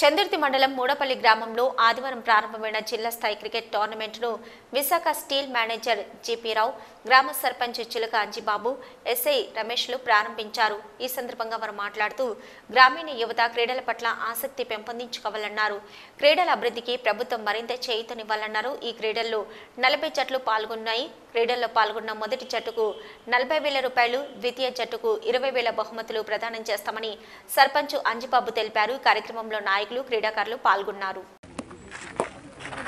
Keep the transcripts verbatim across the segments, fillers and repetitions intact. చందుర్తి మండలం మూడపల్లి గ్రామంలో ఆదివారం ప్రారంభమైన జిల్లా స్థాయి క్రికెట్ టోర్నమెంట్ను Visakha steel manager GP Rao, గ్రామ సర్పంచ్ చిలక అంజిబాబు, ఎస్ఐ రమేష్లు ప్రారంభించారు. ఈ సందర్భంగా వారు మాట్లాడుతూ గ్రామీణ యువత క్రీడల పట్ల ఆసక్తి పెంపొందించుకోవాలన్నారు. క్రీడల అభివృద్ధికి ప్రభుత్వం మరింత చేయూతనివ్వాలన్నారు. ఈ క్రీడల్లో నలభై జట్లు పాల్గొన్నాయి. క్రీడల్లో పాల్గొన్న మొదటి జట్టుకు నలభై వేల రూపాయలు, ద్వితీయ జట్టుకు ఇరవై వేల బహుమతులు ప్రదానం చేస్తామని సర్పంచ్ అంజిబాబు తెలిపారు. కార్యక్రమంలో నాయకులు, క్రీడాకారులు పాల్గొన్నారు.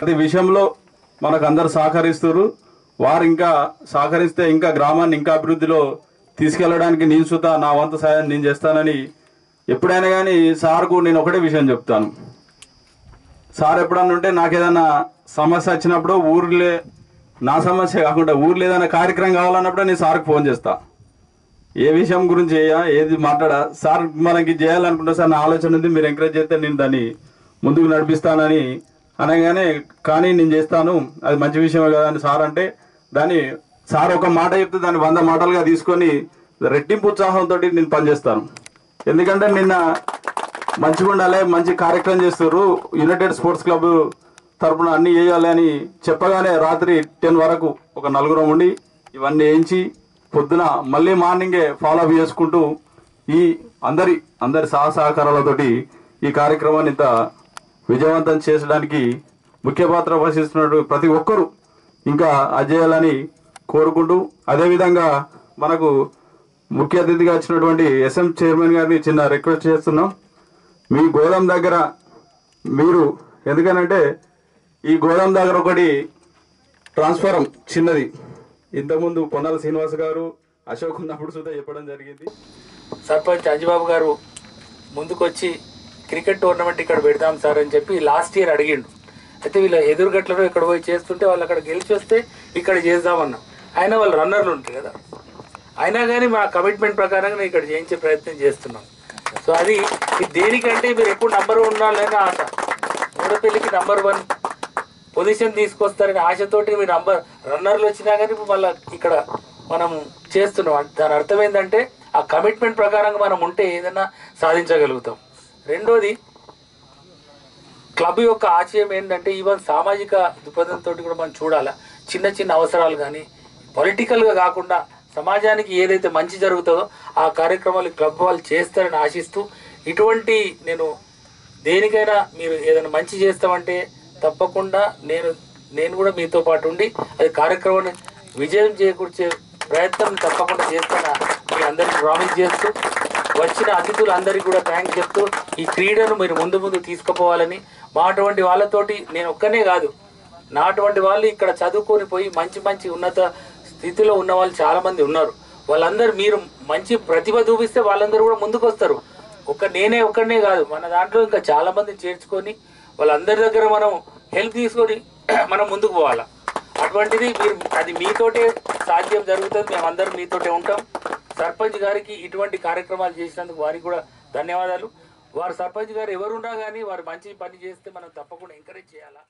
అది విషయంలో మనకు అందరు సహకరిస్తారు. వారు ఇంకా సహకరిస్తే ఇంకా గ్రామాన్ని ఇంకా అభివృద్ధిలో తీసుకెళ్లడానికి నేను సుతా నా వంతు సహాయం నేను చేస్తానని ఎప్పుడైనా కానీ సార్కు నేను ఒకటే విషయం చెప్తాను. సార్ ఎప్పుడన్నా ఉంటే నాకేదన్నా సమస్య వచ్చినప్పుడు, ఊర్లే నా సమస్య కాకుండా ఊర్లో ఏదైనా కార్యక్రమం కావాలన్నప్పుడు నేను సార్కి ఫోన్ చేస్తా. ఏ విషయం గురించి ఏది మాట్లాడా సార్ మనకి చేయాలనుకుంటే సార్ నా ఆలోచన ఉంది, మీరు ఎంకరేజ్ చేస్తే నేను దాన్ని ముందుకు నడిపిస్తానని అనగానే, కానీ నేను చేస్తాను అది మంచి విషయమే కదా అని సార్ అంటే, దాన్ని సార్ ఒక మాట చెప్తే దాన్ని వంద మాటలుగా తీసుకొని రెట్టింపు ఉత్సాహంతో నేను పనిచేస్తాను. ఎందుకంటే నిన్న మంచిగా ఉండాలి, మంచి కార్యక్రమం చేస్తారు, యునైటెడ్ స్పోర్ట్స్ క్లబ్ తరపున అన్ని వేయాలి అని చెప్పగానే రాత్రి టెన్ వరకు ఒక నలుగురం ఉండి ఇవన్నీ వేయించి పొద్దున మళ్ళీ మార్నింగే ఫాలో అప్ చేసుకుంటూ ఈ అందరి అందరి సహ సహకారాలతోటి ఈ కార్యక్రమాన్ని ఇంత విజయవంతం చేసడానికి ముఖ్య పాత్ర పోషిస్తున్న ప్రతి ఒక్కరూ ఇంకా అజేయాలని కోరుకుంటూ, అదేవిధంగా మనకు ముఖ్య అతిథిగా వచ్చినటువంటి ఎస్ఎం చైర్మన్ గారిని చిన్న రిక్వెస్ట్ చేస్తున్నాం. మీ గోదాం దగ్గర మీరు, ఎందుకనంటే ఈ గోదాం దగ్గర ఒకటి ట్రాన్స్ఫారం చిన్నది ఇంతకుముందు పొన్నాల శ్రీనివాస్ గారు, అశోక్ ఉన్నప్పుడు సుధా చెప్పడం జరిగింది. సర్పంచ్ అంజిబాబు గారు ముందుకొచ్చి క్రికెట్ టోర్నమెంట్ ఇక్కడ పెడతాం సార్ అని చెప్పి లాస్ట్ ఇయర్ అడిగిండు. అయితే వీళ్ళ ఎదురుగట్లలో ఇక్కడ పోయి చేస్తుంటే వాళ్ళు అక్కడ గెలిచి వస్తే ఇక్కడ చేద్దామన్నాం. అయినా వాళ్ళు రన్నర్లు ఉంటారు కదా, అయినా కానీ మా కమిట్మెంట్ ప్రకారంగా ఇక్కడ చేయించే ప్రయత్నం చేస్తున్నాం. సో అది దేనికంటే మీరు ఎప్పుడు నంబర్ వన్ ఉండాలనే ఆశ, మూడపల్లికి నంబర్ వన్ పొజిషన్ తీసుకొస్తారని ఆశతోటి మీరు నంబర్ రన్నర్లు వచ్చినా కానీ మళ్ళీ ఇక్కడ మనం చేస్తున్నాం. దాని అర్థం ఏంటంటే ఆ కమిట్మెంట్ ప్రకారంగా మనం ఉంటే ఏదైనా సాధించగలుగుతాం. రెండోది క్లబ్ యొక్క ఆశయం ఏంటంటే ఈవెన్ సామాజిక దృక్పథంతో కూడా మనం చూడాలి. చిన్న చిన్న అవసరాలు కానీ పొలిటికల్గా కాకుండా సమాజానికి ఏదైతే మంచి జరుగుతుందో ఆ కార్యక్రమాలు క్లబ్ వాళ్ళు చేస్తారని ఆశిస్తూ, ఇటువంటి నేను దేనికైనా మీరు ఏదైనా మంచి చేస్తామంటే తప్పకుండా నేను నేను కూడా మీతో పాటు ఉండి అది కార్యక్రమాన్ని విజయం చేకూర్చే ప్రయత్నం తప్పకుండా చేస్తాను మీ అందరికీ ప్రామిస్ చేస్తూ, వచ్చిన అతిథులందరికీ కూడా థ్యాంక్స్ చెప్తూ, ఈ క్రీడను మీరు ముందు ముందు తీసుకుపోవాలని మా అటువంటి వాళ్ళతోటి నేను ఒక్కనే కాదు, నా అటువంటి వాళ్ళు ఇక్కడ చదువుకొని పోయి మంచి మంచి ఉన్నత స్థితిలో ఉన్న వాళ్ళు చాలామంది ఉన్నారు. వాళ్ళందరూ మీరు మంచి ప్రతిభ చూపిస్తే వాళ్ళందరూ కూడా ముందుకు వస్తారు. ఒక నేనే ఒక్కడనే కాదు, మన దాంట్లో ఇంకా చాలామంది చేర్చుకొని వాళ్ళందరి దగ్గర మనం హెల్ప్ తీసుకొని మనం ముందుకు పోవాలి. అటువంటిది మీరు అది మీతోటే సాధ్యం జరుగుతుంది. మేమందరం మీతోటే ఉంటాం. సర్పంచ్ గారికి ఇటువంటి కార్యక్రమాలు చేసినందుకు వారికి కూడా ధన్యవాదాలు. వారు సర్పంచ్ గారు ఎవరున్నా కానీ వారు మంచి పని చేస్తే మనం తప్పకుండా ఎంకరేజ్ చేయాలా.